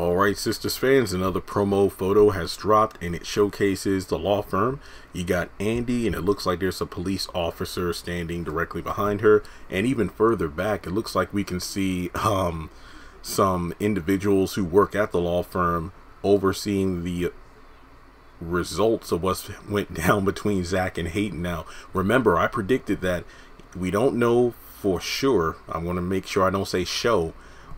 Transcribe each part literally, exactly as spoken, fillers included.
Alright, Sistas fans, another promo photo has dropped and it showcases the law firm. You got Andy and it looks like there's a police officer standing directly behind her, and even further back it looks like we can see um, some individuals who work at the law firm overseeing the results of what went down between Zac and Hayden. Now remember, I predicted that. We don't know for sure, I'm going to make sure I don't say show,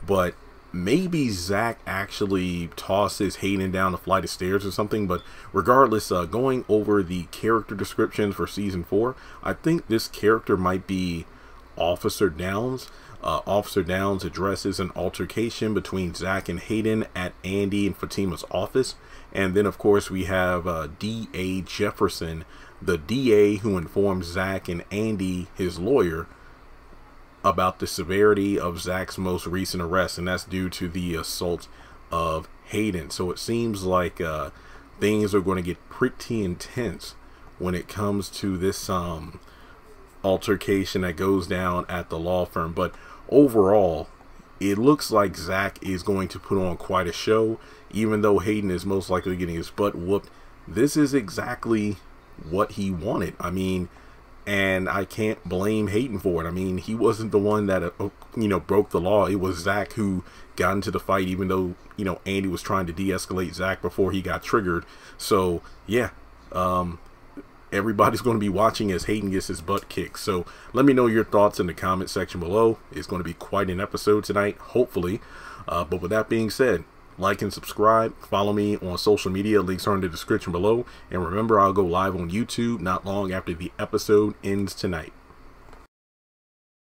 but maybe Zac actually tosses Hayden down a flight of stairs or something. But regardless, uh, going over the character descriptions for season four, I think this character might be Officer Downs. Uh, Officer Downs addresses an altercation between Zac and Hayden at Andy and Fatima's office. And then, of course, we have uh, D A Jefferson, the D A who informs Zac and Andy, his lawyer, about the severity of Zac's most recent arrest, and that's due to the assault of Hayden. So it seems like uh, things are going to get pretty intense when it comes to this um, altercation that goes down at the law firm. But overall, it looks like Zac is going to put on quite a show, even though Hayden is most likely getting his butt whooped. This is exactly what he wanted. I mean, and I can't blame Hayden for it. I mean, he wasn't the one that, uh, you know, broke the law. It was Zac who got into the fight, even though, you know, Andy was trying to de-escalate Zac before he got triggered. So, yeah, um, everybody's going to be watching as Hayden gets his butt kicked. So let me know your thoughts in the comment section below. It's going to be quite an episode tonight, hopefully. Uh, but with that being said, like and subscribe, follow me on social media, links are in the description below, and remember, I'll go live on YouTube not long after the episode ends tonight.